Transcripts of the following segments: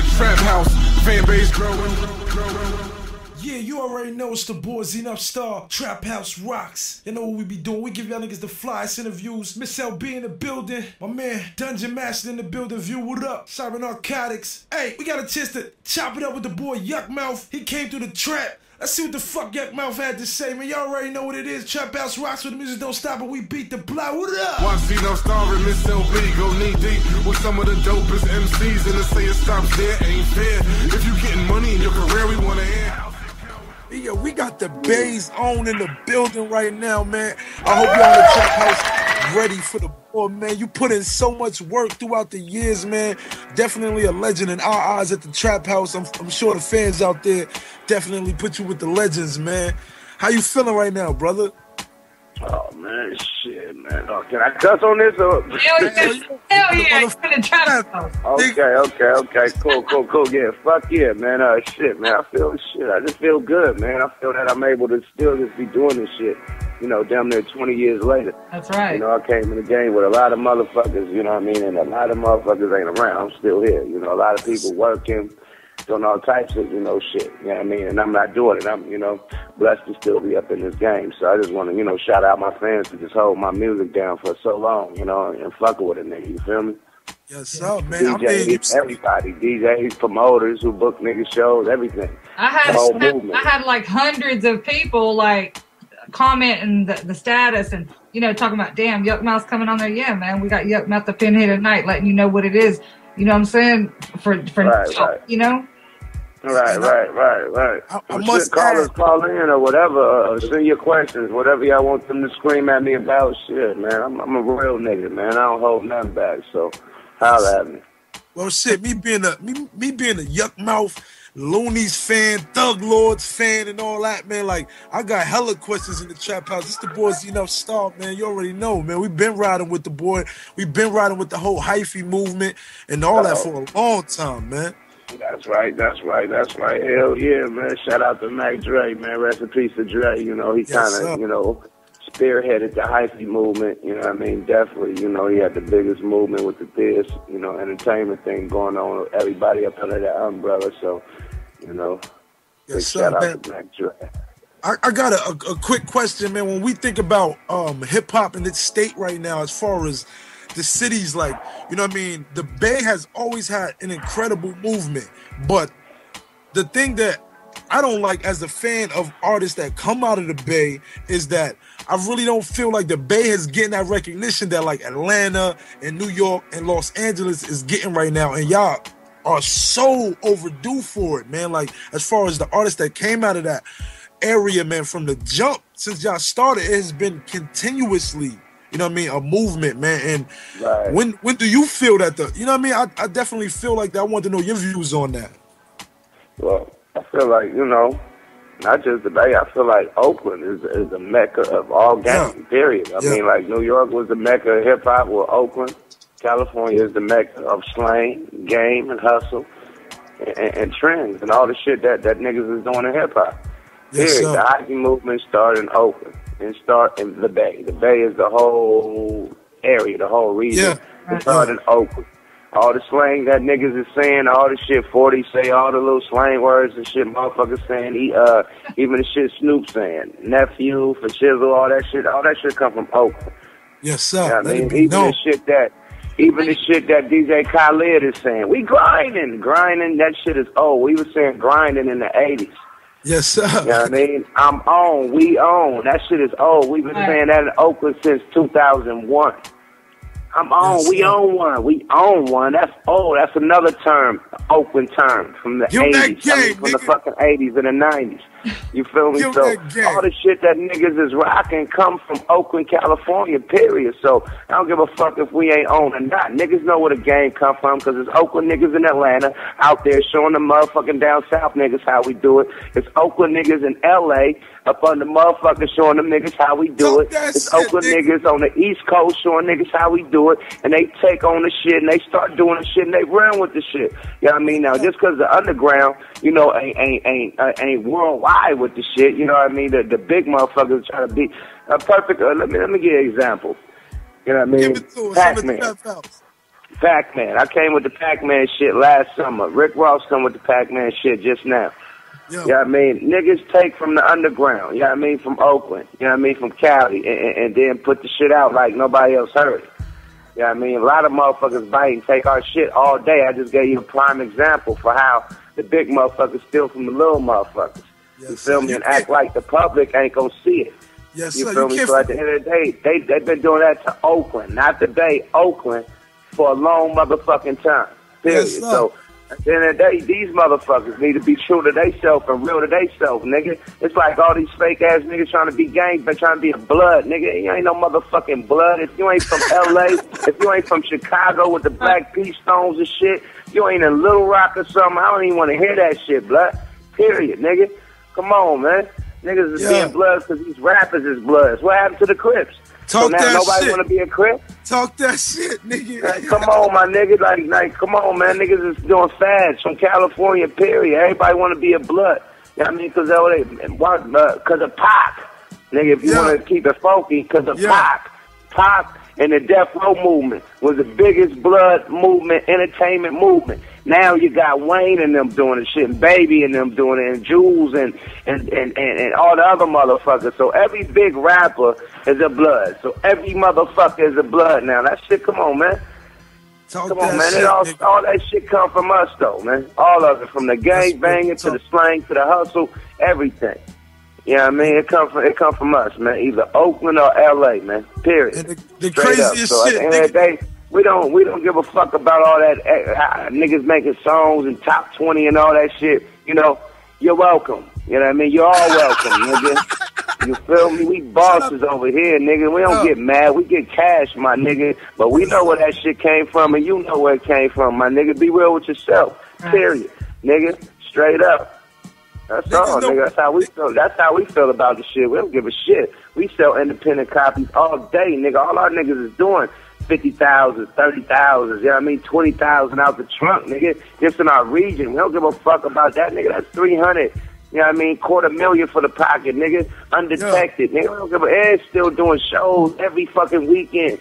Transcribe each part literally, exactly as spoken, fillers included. the trap house, fan base growing. Yeah, you already know it's the boy Zenop Star, Trap House Rocks. You know what we be doing, we give y'all niggas the flyest interviews. Miss L B in the building, my man Dungeon Master in the building, view what up, Cyber Narcotics. Hey, we got a chance to chop it up with the boy Yuck Mouth, he came through the trap. Let's see what the fuck Yuck Mouth had to say, man. Y'all already know what it is. Trap House Rocks where the music don't stop, but we beat the block. What up? Watch Zenop Star and Miss L B go knee deep with some of the dopest M C's, and they say it stops there, ain't fair. If you getting money in your career, we wanna hear. Yeah, we got the bass on in the building right now, man. I hope y'all in the Trap House ready for the ball, man. You put in so much work throughout the years, man. Definitely a legend in our eyes at the Trap House. I'm, I'm sure the fans out there definitely put you with the legends, man. How you feeling right now, brother? Oh, man, shit, man. Oh, can I cuss on this? Or... Hell yeah, hell yeah. You're gonna try to... Okay, okay, okay. Cool, cool, cool. Yeah, fuck yeah, man. Uh, shit, man. I feel shit. I just feel good, man. I feel that I'm able to still just be doing this shit, you know, damn near twenty years later. That's right. You know, I came in the game with a lot of motherfuckers, you know what I mean? And a lot of motherfuckers ain't around. I'm still here. You know, a lot of people working, doing all types of, you know, shit, you know what I mean? And I'm not doing it. I'm, you know, blessed to still be up in this game. So I just want to, you know, shout out my fans to just hold my music down for so long, you know, and fucking with a nigga, you feel me? Yes, sir, man. D Js, I mean, everybody, D Js, promoters who book niggas shows, everything. I had, the whole movement. I had like hundreds of people, like, commenting the, the status and, you know, talking about, damn, Yuck Mouth's coming on there. Yeah, man, we got Yuck Mouth the pin here tonight, letting you know what it is. You know what I'm saying? For, for right, right. You know? Right, right, right, right. I, I must call us, call in or whatever. Uh, send your questions, whatever y'all want them to scream at me about. Shit, man, I'm, I'm a real nigga, man. I don't hold nothing back. So, holla at me. Well, shit, me being a me, me being a Yuck Mouth, Looney's fan, Thug Lord's fan, and all that, man. Like, I got hella questions in the Trap House. It's the boy Zenop Star, man. You already know, man. We've been riding with the boy. We've been riding with the whole Hyphy movement and all that for a long time, man. That's right, that's right, that's right. Hell yeah, man. Shout out to Mac Dre, man. Rest in peace to Dre. You know, he kind of, yes, you know, spearheaded the Hyphy movement. You know what I mean? Definitely, you know, he had the biggest movement with the this, you know, entertainment thing going on with everybody up under that umbrella. So, you know, yes, sir, shout man. out to Mac Dre. I, I got a, a, a quick question, man. When we think about um, hip-hop in its state right now, as far as the cities, like, you know what I mean? The Bay has always had an incredible movement, but the thing that I don't like as a fan of artists that come out of the Bay is that I really don't feel like the Bay is getting that recognition that like Atlanta and New York and Los Angeles is getting right now, and y'all are so overdue for it, man. Like, as far as the artists that came out of that area, man, from the jump, since y'all started, it has been continuously, you know what I mean, a movement, man. And right. when when do you feel that, the, you know what I mean? I, I definitely feel like that. I want to know your views on that. Well, I feel like, you know, not just the Bay. I feel like Oakland is is the mecca of all games, yeah. period. I yeah. mean, like, New York was the mecca of hip-hop, with Oakland. California is the mecca of slang, game, and hustle, and, and, and trends, and all the shit that, that niggas is doing in hip-hop. Yes, period. The Hyphy movement started in Oakland. And start in the Bay. The Bay is the whole area, the whole region. Yeah. It started in Oakland. All the slang that niggas is saying, all the shit forty say, all the little slang words and shit motherfuckers saying, he, uh, even the shit Snoop saying, nephew, for shizzle, all that shit, all that shit come from Oakland. Yes, sir. You know what I mean? Even known. the shit that, even the shit that D J Khaled is saying, we grinding, grinding, that shit is old. We were saying grinding in the eighties. Yes, sir. You know what I mean? I'm on. We on. That shit is old. We've been right. saying that in Oakland since two thousand one. I'm on. Yes, we sir. own one. We own one. That's old. That's another term, Oakland term, from the You're eighties. Gay, I mean, from nigga. the fucking eighties and the nineties. You feel me? You're so all the shit that niggas is rocking come from Oakland, California, period. So I don't give a fuck if we ain't on or not. Niggas know where the game come from because it's Oakland niggas in Atlanta out there showing the motherfucking down south niggas how we do it. It's Oakland niggas in L A up on the motherfuckers showing them niggas how we do it. It's Oakland niggas on the East Coast showing niggas how we do it. And they take on the shit and they start doing the shit and they run with the shit. You know what I mean? Now, just because the underground, you know, ain't, ain't, ain't, uh, ain't worldwide with the shit. You know what I mean? The, the big motherfuckers try to be a perfect. Uh, let me let me give you an example. You know what I mean? Pac Man. Pac Man. I came with the Pac Man shit last summer. Rick Ross come with the Pac Man shit just now. Yeah, you know what I mean? Niggas take from the underground, you know what I mean, from Oakland, you know what I mean, from Cali, and, and then put the shit out like nobody else heard it. You know what I mean? A lot of motherfuckers bite and take our shit all day. I just gave you a prime example for how the big motherfuckers steal from the little motherfuckers. Yes, you feel me? And act can't. like the public ain't gonna see it. Yes, you sir, feel you me? So at the end of the day, they, they've been doing that to Oakland, not today, Oakland, for a long motherfucking time. Period. Yes, so at the end of the day, these motherfuckers need to be true to themselves and real to themselves, nigga. It's like all these fake ass niggas trying to be gangs, but trying to be a blood, nigga. You ain't no motherfucking blood. If you ain't from L A, if you ain't from Chicago with the Black Peace Stones and shit, you ain't in Little Rock or something. I don't even want to hear that shit, blood. Period, nigga. Come on, man. Niggas is yeah. being bloods because these rappers is bloods. What happened to the Crips? Talk so now that nobody shit. wanna be a Crip? Talk that shit, nigga. Like, come on, my nigga. Like, like, come on, man. Niggas is doing fads from California, period. Everybody wanna be a blood. You know what I mean? Cause oh, they want uh, cause of Pac. Nigga, if you yeah. wanna keep it funky, cause of yeah. Pac. Pac and the Death Row movement was the biggest blood movement, entertainment movement. Now you got Wayne and them doing the shit, and Baby and them doing it, and Juelz and, and, and, and, and all the other motherfuckers. So every big rapper is a blood. So every motherfucker is a blood now. That shit, come on, man. Talk come on, man. Shit, it all, all that shit come from us, though, man. All of it, from the gang banging to the slang to the hustle, everything. You know what I mean? It come from, it come from us, man. Either Oakland or L A, man. Period. And the the craziest so shit, at the end of the day, We don't we don't give a fuck about all that uh, niggas making songs and top twenty and all that shit. You know, you're welcome. You know what I mean? You're all welcome, nigga. You feel me? We bosses over here, nigga. We don't get mad. We get cash, my nigga. But we know where that shit came from, and you know where it came from, my nigga. Be real with yourself. Period, nigga. Straight up. That's all, nigga. That's how we feel. That's how we feel about the shit. We don't give a shit. We sell independent copies all day, nigga. All our niggas is doing fifty thousand, thirty thousand, you know what I mean? twenty thousand out the trunk, nigga. Just in our region. We don't give a fuck about that, nigga. That's three hundred, you know what I mean? Quarter million for the pocket, nigga. Undetected, yeah. nigga. We don't give a ass still doing shows every fucking weekend.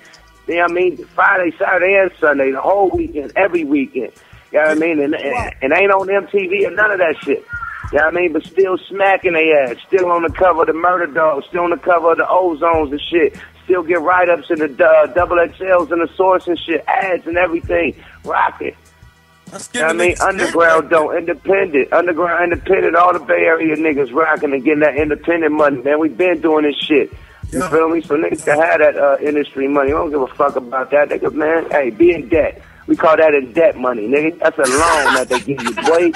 You know what I mean? Friday, Saturday, and Sunday. The whole weekend. Every weekend. You know what I mean? And, and, and ain't on M T V or none of that shit. You know what I mean? But still smacking their ass. Still on the cover of the Murder Dogs. Still on the cover of the Ozones and shit. Still get write-ups in the uh, double X Ls and the Source and shit, ads and everything. Rock it. You know I mean, underground though, independent, underground, independent. All the Bay Area niggas rocking and getting that independent money, man. We been doing this shit. You yeah. feel me? So niggas can have that uh, industry money. We don't give a fuck about that, nigga, man. Hey, be in debt. We call that in debt money, nigga. That's a loan that they give you, boy.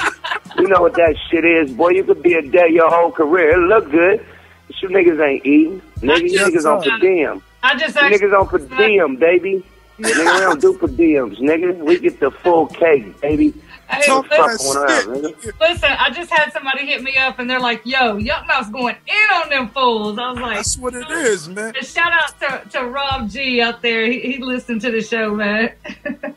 You know what that shit is, boy. You could be in debt your whole career. It look good. You niggas ain't eating. Nigga, you niggas on per diem. I just you niggas on per diem, baby. Nigga, we don't do per diems, nigga. We get the full cake, baby. Hey, listen, out, listen, I just had somebody hit me up and they're like, yo, Yuck Mouth's going in on them fools. I was like, that's what it is, man. Shout out to, to Rob G out there. He, he listened to the show, man.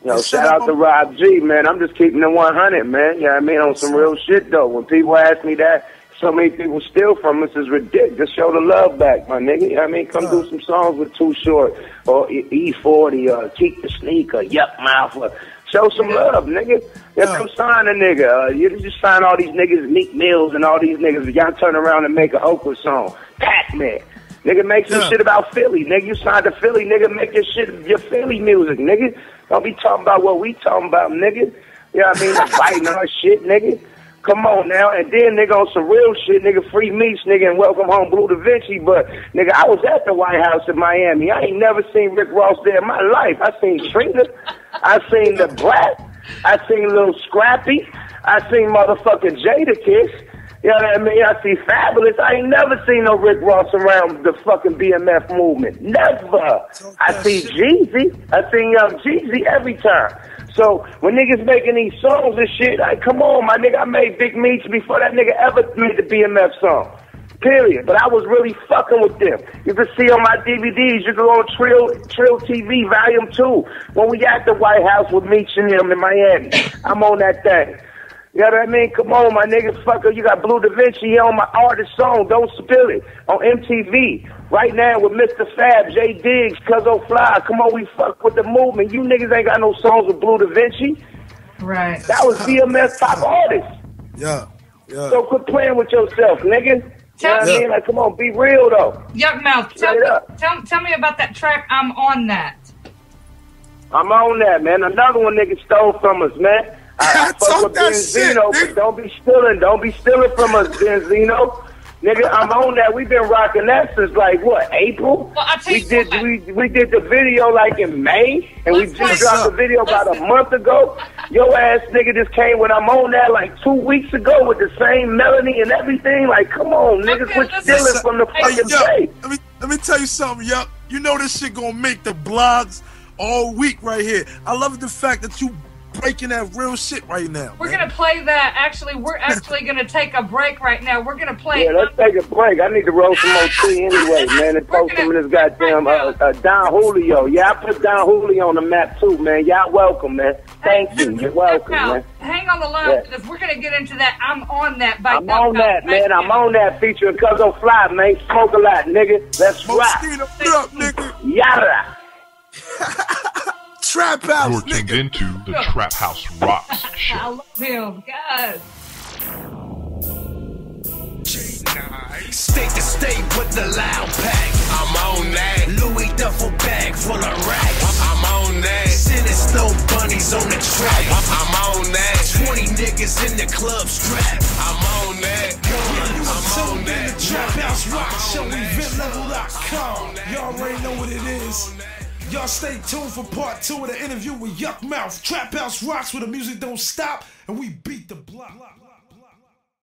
Yo, shout out to Rob G, man. I'm just keeping the one hundred, man. You know what I mean? On some real shit, though. When people ask me that, so many people steal from us is ridiculous. Just show the love back, my nigga. I mean, come yeah. do some songs with Too Short or E forty or Keep the Sneaker, Yuck Mouth. Or show some yeah. love, nigga. Yeah, yeah. Come sign a nigga. Uh, you just sign all these niggas, Meek Mills and all these niggas. Y'all turn around and make an Oakland song, Pac Man. Nigga, make some yeah. shit about Philly. Nigga, you signed to Philly. Nigga, make your shit your Philly music, nigga. Don't be talking about what we talking about, nigga. You know what I mean? I'm fighting our shit, nigga. Come on now, and then nigga on some real shit, nigga, free meats, nigga, and welcome home Blue Da Vinci. But nigga, I was at the White House in Miami. I ain't never seen Rick Ross there in my life. I seen Trina, I seen The Brat, I seen Lil Scrappy, I seen motherfucking Jada Kiss. You know what I mean? I see Fabulous. I ain't never seen no Rick Ross around the fucking B M F movement. Never. I see Jeezy. I seen Young Jeezy every time. So when niggas making these songs and shit, like, come on, my nigga, I made Big Meech before that nigga ever made the B M F song. Period. But I was really fucking with them. You can see on my D V Ds, you can go on Trill, Trill T V, Volume two. When we at the White House with Meech and them in Miami, I'm on that thing. You know what I mean? Come on, my niggas, fucker. You got Blue Da Vinci on my artist song, Don't Spill It, on M T V. Right now with Mister Fab, Jay Diggs, Cuzzo Fly. Come on, we fuck with the movement. You niggas ain't got no songs with Blue Da Vinci. Right. That was B M S top artist. Yeah, yeah. So quit playing with yourself, nigga. Tell you know what I mean? Like, come on, be real, though. Yuck Mouth, tell, tell, tell me about that track, I'm on that. I'm on that, man. Another one nigga stole from us, man. I, I fuck with Benzino, shit, but don't be stealing. Don't be stealing from us, Benzino. Nigga, I'm on that. We've been rocking that since, like, what, April? Well, I we, did, we, we did the video, like, in May, and Let's we just dropped the video about Let's a month ago. Your ass nigga just came when I'm on that, like, two weeks ago with the same melody and everything. Like, come on, niggas, okay, we're stealing from the fucking hey, let me, let me tell you something, yo. You know this shit gonna make the blogs all week right here. I love the fact that you breaking that real shit right now. We're man. gonna play that. Actually, we're actually gonna take a break right now. We're gonna play. Yeah, let's take a break. I need to roll some more tea anyway, man. And post some of this goddamn uh, uh, Don Julio. Yeah, I put Don Julio on the map too, man. Y'all welcome, man. Thank hey, you. You're welcome, now, man. Hang on the line yeah. because we're gonna get into that. I'm on that. By I'm on that, man. I'm on that featuring Cuzzo Fly, man. Smoke a lot, nigga. Let's rock. Up, nigga. Yada. Trap House. You're tuned into the Trap House Rocks show. I love him, guys. State to state with the loud pack. I'm on that. Louis duffel bag full of racks. I'm on that. Sinister bunnies on the track. I'm on that. twenty niggas in the club strap. I'm on that. I'm on that. Trap House Rocks show. event level dot com. Y'all already know what it is. Y'all stay tuned for part two of the interview with Yuck Mouth. Trap House Rocks, where the music don't stop, and we beat the block.